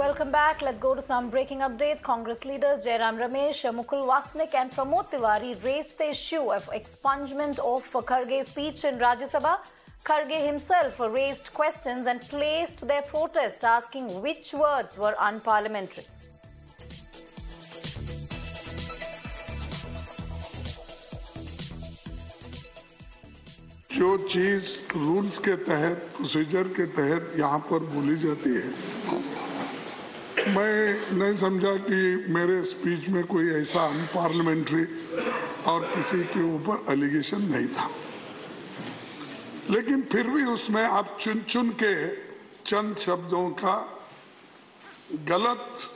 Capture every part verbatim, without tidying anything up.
Welcome back. Let's go to some breaking updates. Congress leaders Jairam Ramesh, Mukul Wasnik and Pramod Tiwari raised the issue of expungement of Kharge's speech in Rajya Sabha. Kharge himself raised questions and placed their protest, asking which words were unparliamentary. जो चीज rules के तहत, procedure के तहत यहाँ पर बोली जाती है, मैं नहीं समझा कि मेरे स्पीच में कोई ऐसा अनपार्लियामेंट्री और किसी के ऊपर एलिगेशन नहीं था, लेकिन फिर भी उसमें आप चुन चुन के चंद शब्दों का गलत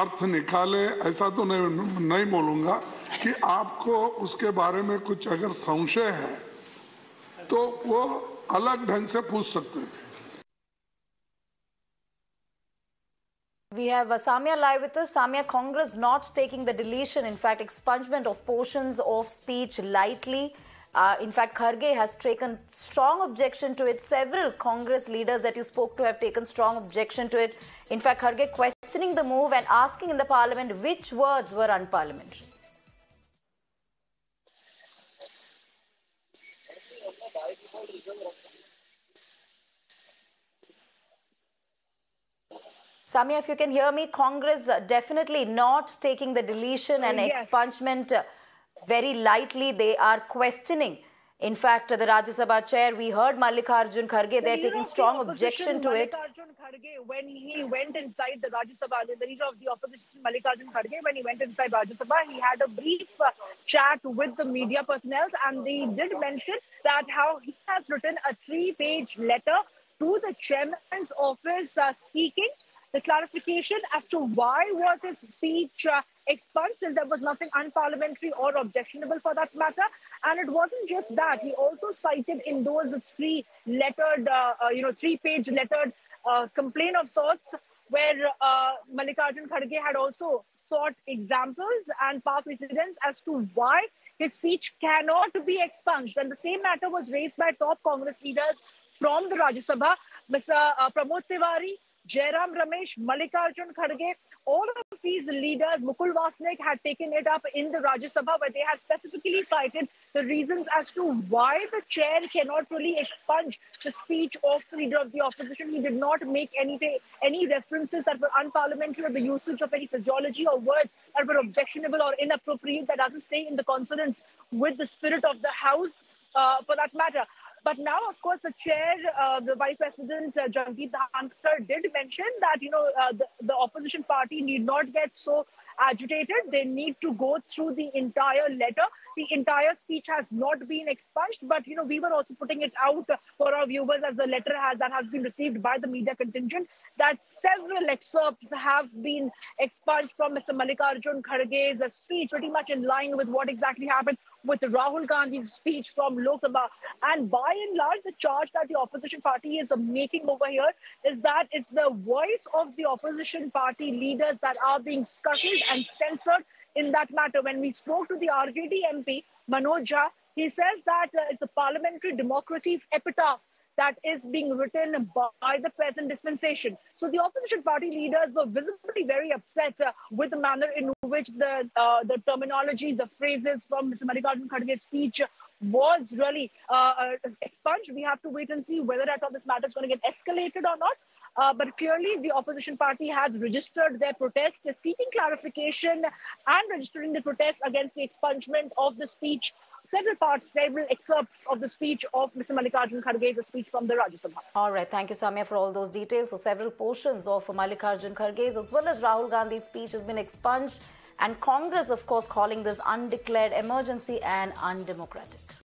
अर्थ निकाले, ऐसा तो नहीं नहीं बोलूँगा कि आपको उसके बारे में कुछ अगर संशय है तो वो अलग ढंग से पूछ सकते थे। We have Samia live with us. Samia, Congress not taking the deletion, in fact, expungement of portions of speech lightly. Uh, in fact, Kharge has taken strong objection to it. Several Congress leaders that you spoke to have taken strong objection to it. In fact, Kharge questioning the move and asking in the parliament which words were unparliamentary. Samia, if you can hear me, Congress definitely not taking the deletion and yes. expungement very lightly. They are questioning. In fact, the Rajya Sabha chair, we heard Mallikarjun Kharge, they're the taking strong objection to it. Mallikarjun Kharge, when he went inside the Rajya Sabha, the leader of the opposition, Mallikarjun Kharge, when he went inside Rajya Sabha, he had a brief uh, chat with the media personnel, and they did mention that how he has written a three-page letter to the chairman's office uh, seeking the clarification as to why was his speech uh, expunged, since there was nothing unparliamentary or objectionable for that matter. And it wasn't just that. He also cited in those three lettered, uh, uh, you know, three-page lettered uh, complaint of sorts, where uh, Mallikarjun Kharge had also sought examples and past precedents as to why his speech cannot be expunged. And the same matter was raised by top Congress leaders from the Rajya Sabha, Mister Uh, Pramod Tiwari, Jairam Ramesh, Mallikarjun Kharge, all of these leaders, Mukul Wasnik, had taken it up in the Rajya Sabha, where they had specifically cited the reasons as to why the chair cannot really expunge the speech of the leader of the opposition. He did not make any, any references that were unparliamentary, or the usage of any phraseology or words that were objectionable or inappropriate, that doesn't stay in the consonance with the spirit of the House, uh, for that matter. But now, of course, the chair, uh, the vice president, uh, Jagdeep Dhankhar, did mention that, you know, uh, the, the opposition party need not get so agitated. They need to go through the entire letter. The entire speech has not been expunged. But, you know, we were also putting it out for our viewers as the letter has, that has been received by the media contingent, that several excerpts have been expunged from Mister Mallikarjun Kharge's speech, pretty much in line with what exactly happened with Rahul Gandhi's speech from Lok Sabha. And by and large, the charge that the opposition party is making over here is that it's the voice of the opposition party leaders that are being scuttled and censored in that matter. When we spoke to the R J D M P, Manoj Jha, he says that uh, it's the parliamentary democracy's epitaph that is being written by the present dispensation. So the opposition party leaders were visibly very upset uh, with the manner in which the uh, the terminology, the phrases from Mister Mallikarjun Kharge's speech was really uh, uh, expunged. We have to wait and see whether at all this matter is going to get escalated or not. Uh, but clearly, the opposition party has registered their protest, seeking clarification and registering the protest against the expungement of the speech. Several parts, several excerpts of the speech of Mister Mallikarjun Kharge's speech from the Rajya Sabha. All right. Thank you, Samia, for all those details. So several portions of Mallikarjun Kharge's as well as Rahul Gandhi's speech has been expunged. And Congress, of course, calling this undeclared emergency and undemocratic.